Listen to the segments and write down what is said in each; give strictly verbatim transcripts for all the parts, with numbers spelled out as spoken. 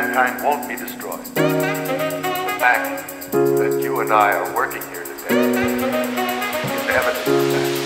mankind won't be destroyed. The fact that you and I are working here today is evidence of that.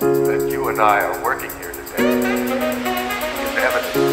That you and I are working here today is evidence.